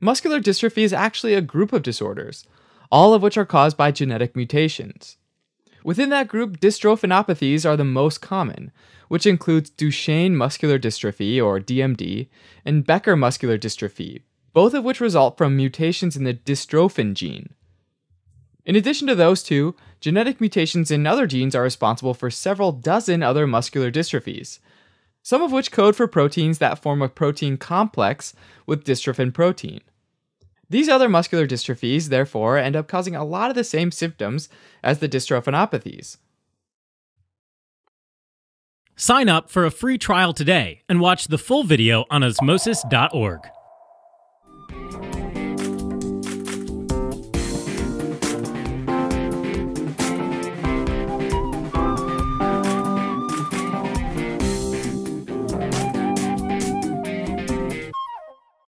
Muscular dystrophy is actually a group of disorders, all of which are caused by genetic mutations. Within that group, dystrophinopathies are the most common, which includes Duchenne muscular dystrophy, or DMD, and Becker muscular dystrophy, both of which result from mutations in the dystrophin gene. In addition to those two, genetic mutations in other genes are responsible for several dozen other muscular dystrophies, some of which code for proteins that form a protein complex with dystrophin protein. These other muscular dystrophies, therefore, end up causing a lot of the same symptoms as the dystrophinopathies. Sign up for a free trial today and watch the full video on osmosis.org.